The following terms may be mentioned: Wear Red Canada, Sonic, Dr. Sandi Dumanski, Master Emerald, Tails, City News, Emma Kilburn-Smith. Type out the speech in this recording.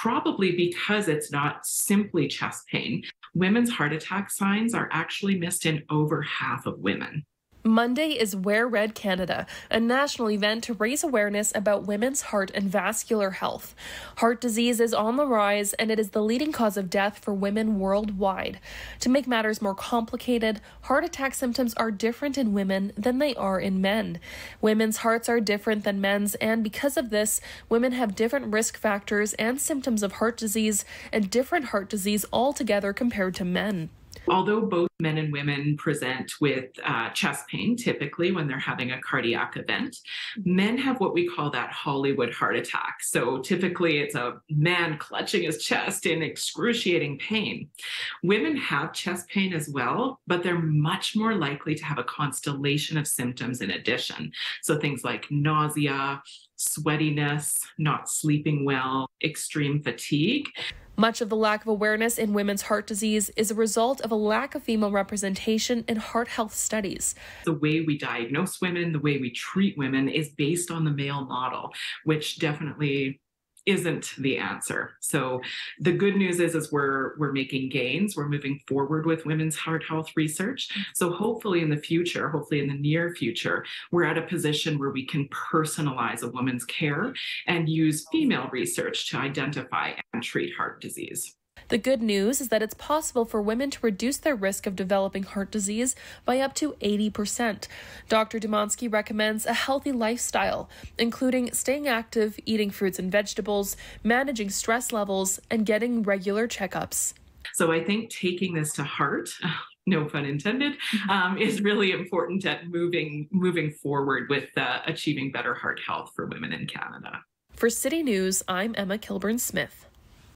probably because it's not simply chest pain. Women's heart attack signs are actually missed in over half of women. Monday is Wear Red Canada, a national event to raise awareness about women's heart and vascular health. Heart disease is on the rise, and it is the leading cause of death for women worldwide. To make matters more complicated, heart attack symptoms are different in women than they are in men. Women's hearts are different than men's, and because of this, women have different risk factors and symptoms of heart disease and different heart disease altogether compared to men. Although both men and women present with chest pain, typically when they're having a cardiac event, men have what we call that Hollywood heart attack. So typically it's a man clutching his chest in excruciating pain. Women have chest pain as well, but they're much more likely to have a constellation of symptoms in addition. So things like nausea, sweatiness, not sleeping well, extreme fatigue. Much of the lack of awareness in women's heart disease is a result of a lack of female representation in heart health studies. The way we diagnose women, the way we treat women is based on the male model, which definitely isn't the answer. So the good news is we're making gains. We're moving forward with women's heart health research. So hopefully in the future, hopefully in the near future, we're at a position where we can personalize a woman's care and use female research to identify and treat heart disease. The good news is that it's possible for women to reduce their risk of developing heart disease by up to 80%. Dr. Dumanski recommends a healthy lifestyle, including staying active, eating fruits and vegetables, managing stress levels, and getting regular checkups. So I think taking this to heart, no pun intended, is really important at moving forward with achieving better heart health for women in Canada. For City News, I'm Emma Kilburn-Smith.